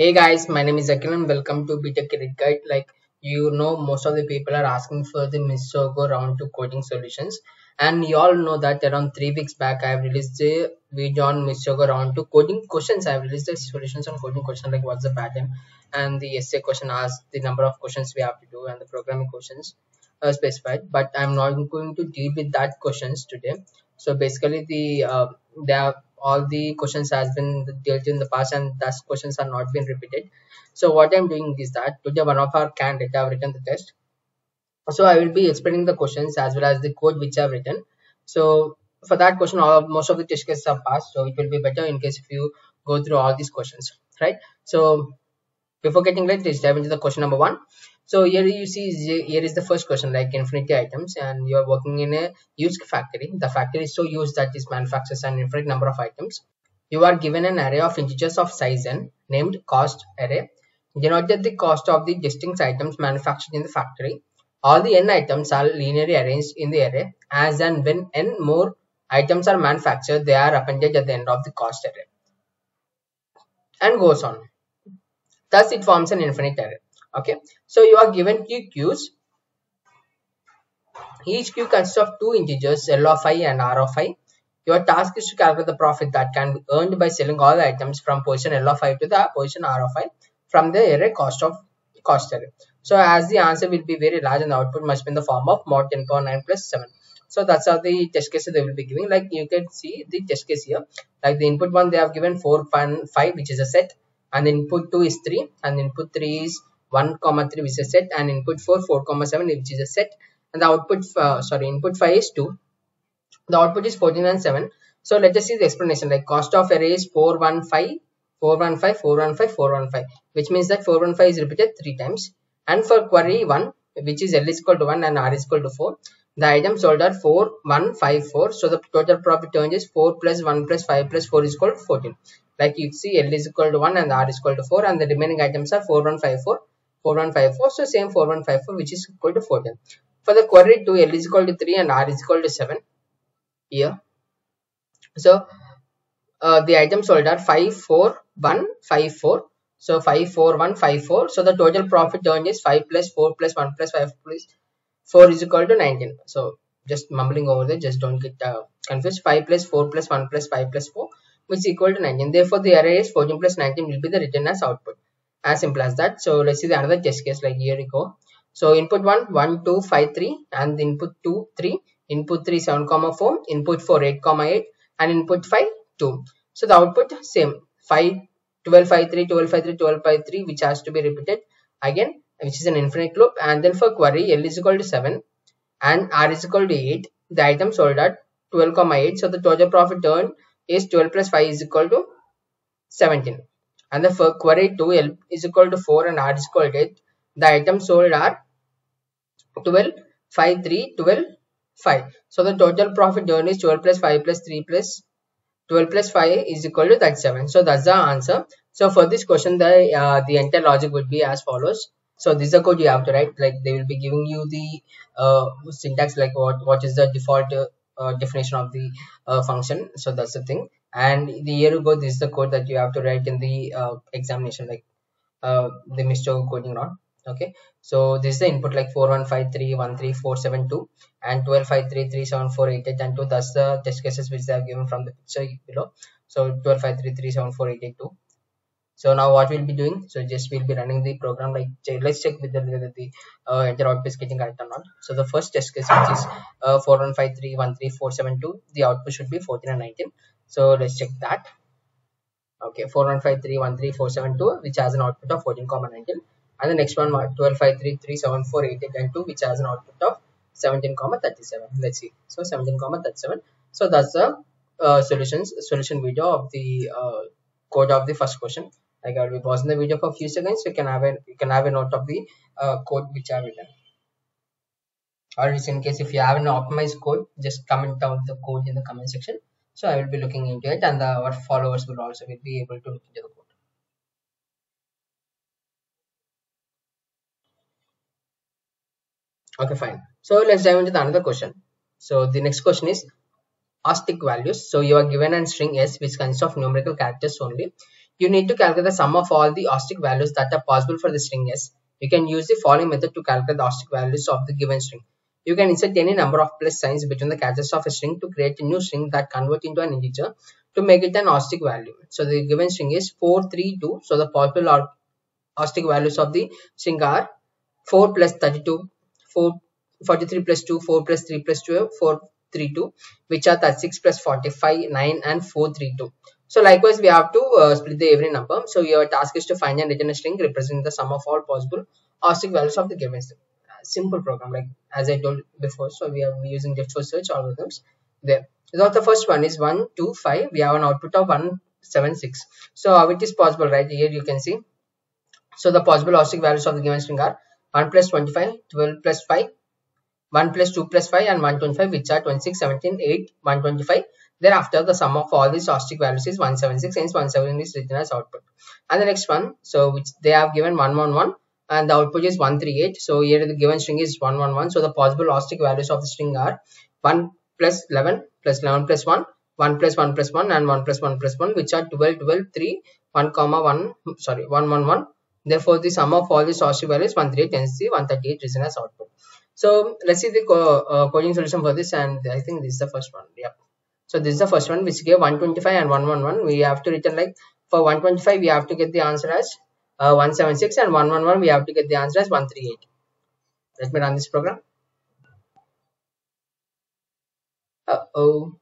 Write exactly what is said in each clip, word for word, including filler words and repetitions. Hey guys, my name is Akhil and welcome to BTech Career Guide. Like you know, most of the people are asking for the Misogo round two coding solutions, and you all know that around three weeks back I have released the video on Misogo round two coding questions. I have released the solutions on coding questions like what's the pattern, and the essay question asks the number of questions we have to do, and the programming questions are specified. But I'm not going to deal with that questions today. So basically, the uh, they have all the questions has been dealt in the past, and those questions are not been repeated. So what I'm doing is that today one of our candidates have written the test. So I will be explaining the questions as well as the code which I have written. So for that question, all, most of the test cases are passed. So it will be better in case if you go through all these questions, right? So before getting late, let's dive into the question number one. So here you see, here is the first question, like infinity items, and you are working in a used factory. The factory is so used that it manufactures an infinite number of items. You are given an array of integers of size n named cost array. Denote the cost of the distinct items manufactured in the factory. All the n items are linearly arranged in the array. As and when n more items are manufactured, they are appended at the end of the cost array. And goes on. Thus it forms an infinite array. Okay, so you are given two queues. Each queue consists of two integers, L of I and R of I. Your task is to calculate the profit that can be earned by selling all the items from position L of I to the position R of I from the array cost of cost array. So as the answer will be very large and the output must be in the form of mod ten power nine plus seven. So that's how the test cases they will be giving. Like you can see the test case here. Like the input one they have given four, five, which is a set, and input two is three, and input three is one comma three, which is a set, and input four, four comma seven, which is a set, and the output uh, sorry input five is two. The output is fourteen and seven. So let us see the explanation. Like cost of array is four one five, four one five, four one five, four one five, which means that four one five is repeated three times. And for query one, which is L is equal to one and R is equal to four, the items sold are four one five four. So the total profit earned is four plus one plus five plus four is equal to fourteen. Like you see, L is equal to one and R is equal to four, and the remaining items are four one five four, four one five four, so same four one five four, which is equal to fourteen. For the query two, L is equal to three and R is equal to seven here. So uh, the items sold are five four one five four, so five four one five four. So the total profit earned is five plus four plus one plus five plus four is equal to nineteen. So just mumbling over there, just don't get uh, confused. Five plus four plus one plus five plus four, which is equal to nineteen. Therefore the array is fourteen plus nineteen will be the written as output. As simple as that. So let's see the another test case. Like here we go. So input one, one, two, five, three, and input two, three, input three, seven, four, input four, eight, eight, and input five, two. So the output same five, twelve, five, three, twelve, five, three, twelve, five, three, which has to be repeated again, which is an infinite loop. And then for query, L is equal to seven and R is equal to eight. The item sold at twelve, eight. So the total profit earned is twelve plus five is equal to seventeen. And the for query two, L is equal to four and R is equal to eight. The items sold are twelve, five, three, twelve, five. So the total profit earned is twelve plus five plus three plus twelve plus five is equal to thirty-seven. So that's the answer. So for this question, the uh, the entire logic would be as follows. So this is the code you have to write. Like they will be giving you the uh, syntax, like what what is the default uh, uh, definition of the uh, function. So that's the thing. And the year ago, this is the code that you have to write in the uh, examination, like uh, the Misogo coding round. Okay, so this is the input, like four one five three one three four seven two and twelve five three three seven four eight eight and two. That's the test cases which they have given from the picture below. So twelve five three three seven four eight eight two. So now what we'll be doing? So just we'll be running the program. Like let's check with the whether the uh, enter output is getting correct or not. So the first test case, which is uh, four one five three one three four seven two, the output should be fourteen and nineteen. So let's check that. Okay, four one five three one three four seven two, which has an output of fourteen comma nineteen, and the next one twelve five three three seven four eight eight and two, which has an output of seventeen comma thirty-seven. Let's see. So seventeen comma thirty-seven. So that's the uh, solutions solution video of the uh, code of the first question. Like I will be pausing the video for a few seconds. You can have a you can have a note of the uh, code which I have written. Or just in case if you have an optimized code, just comment down the code in the comment section. So I will be looking into it, and the, our followers will also will be able to look into the code. Okay, fine. So let's dive into the another question. So the next question is asterisk values. So you are given a string S which consists of numerical characters only. you need to calculate the sum of all the OSTIC values that are possible for the string S. You can use the following method to calculate the OSTIC values of the given string. You can insert any number of plus signs between the characters of a string to create a new string that converts into an integer to make it an OSTIC value. So the given string is four three two. So the possible OSTIC values of the string are four plus thirty-two, four, forty-three plus two, four plus three plus twelve, four three two, which are thirty-six plus forty-five, nine, and four three two. So likewise, we have to uh, split the every number. So your task is to find and return a string representing the sum of all possible OSTIC values of the given string. Simple program, like as I told before. So we are using depth first search algorithms there. So the first one is one two five. We have an output of one seven six. So how it is possible? Right here you can see. So the possible OSTIC values of the given string are one plus twenty-five, twelve plus five, one plus two plus five, and one twenty-five, which are twenty-six, seventeen, eight, one twenty-five. Thereafter, the sum of all these OSTIC values is one seventy-six, hence one seventy-six is written as output. And the next one, so which they have given one one one, and the output is one three eight. So here the given string is one one one. So the possible OSTIC values of the string are one plus eleven, plus eleven plus one, one plus one plus one, and one plus one plus one, which are twelve, twelve, three, one comma one, sorry, one one one. Therefore, the sum of all these OSTIC values one thirty-eight, hence the one thirty-eight is written as output. So let's see the co uh, coding solution for this, and I think this is the first one. Yeah. So this is the first one, which gave one twenty-five and one one one. We have to return, like, for one twenty-five we have to get the answer as uh, one seventy-six, and one one one we have to get the answer as one thirty-eight. Let me run this program. Uh oh,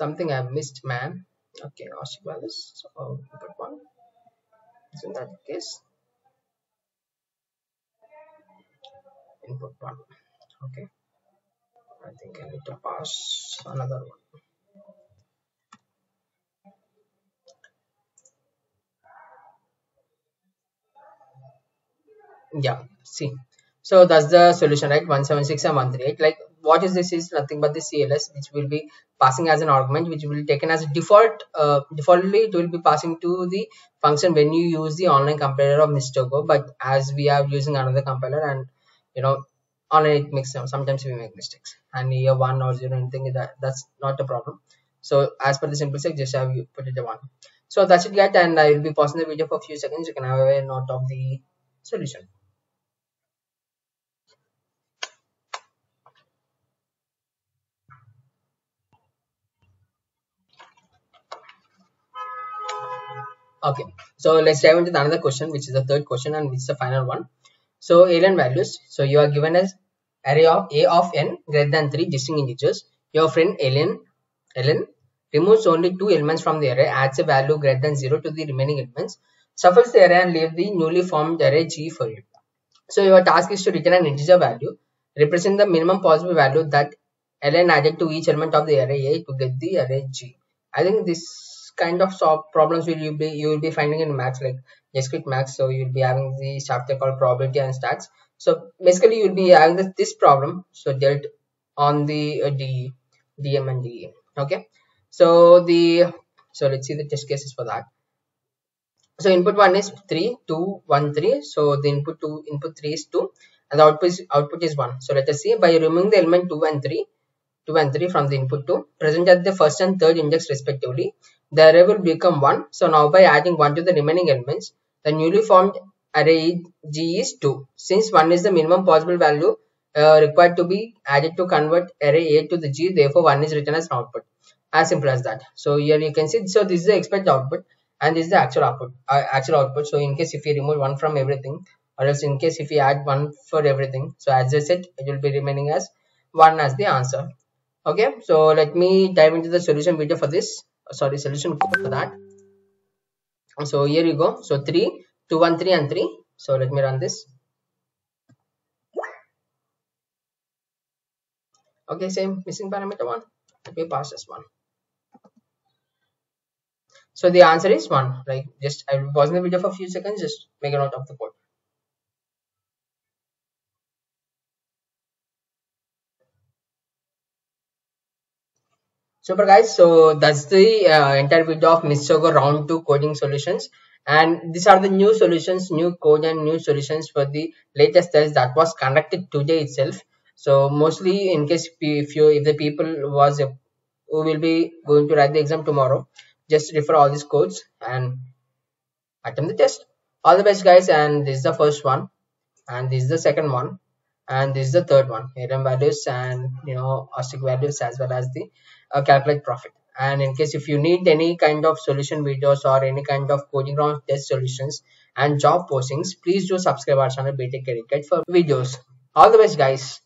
something I have missed, man. Okay, OSTIC values. So oh, we got one. So in that case, input one. Okay. I think I need to pass another one. Yeah, see. So that's the solution, right? one seventy-six and one thirty-eight. Like, what is this? Is nothing but the C L S, which will be passing as an argument, which will be taken as a default. Uh, defaultly, it will be passing to the function when you use the online compiler of Mistogo. But as we are using another compiler, and you know, online it makes sense. Sometimes we make mistakes, and here one or zero, anything that that's not a problem. So as per the simple check, just have you put it a one. So that's it, guys, and I will be pausing the video for a few seconds. You can have a note of the solution. Okay, so let's dive into another question, which is the third question, and which is the final one. So alien values. So you are given as array of a of n greater than three distinct integers. Your friend alien Ellen removes only two elements from the array, adds a value greater than zero to the remaining elements, shuffles the array, and leaves the newly formed array G for you. So your task is to return an integer value, represent the minimum possible value that Ellen added to each element of the array A to get the array G. I think this kind of problems will you be you will be finding in maths, like JavaScript max. So you'll be having the chapter called probability and stats. So basically you'll be having this, this problem, so dealt on the uh, D, DM and DE. Okay, so the so let's see the test cases for that. So input one is three two one three. So the input two input three is two, and the output is, output is one. So let us see, by removing the element two and three two and three from the input two present at the first and third index respectively, the array will become one. So now by adding one to the remaining elements, the newly formed array G is two. Since one is the minimum possible value uh, required to be added to convert array A to the G, therefore one is written as an output. As simple as that. So here you can see, so this is the expected output, and this is the actual output. Uh, actual output. So in case if you remove one from everything, or else in case if you add one for everything, so as I said, it will be remaining as one as the answer. Okay, so let me dive into the solution video for this. Sorry, solution code for that. So here you go. So three two one three and three. So let me run this. Okay, same missing parameter one. Let me pass this one. So the answer is one. Like, just I will pause the video for a few seconds, just make a note of the code. Super guys, so that's the uh, entire video of Mistogo round two coding solutions, and these are the new solutions, new code and new solutions for the latest test that was conducted today itself. So mostly in case if you if the people was a, who will be going to write the exam tomorrow, just refer all these codes and attempt the test. All the best, guys, and this is the first one, and this is the second one, and this is the third one, hidden values and you know heuristic values, as well as the uh, calculate profit. And in case if you need any kind of solution videos or any kind of coding round test solutions and job postings, please do subscribe our channel BTech Career Guide for videos. All the best, guys.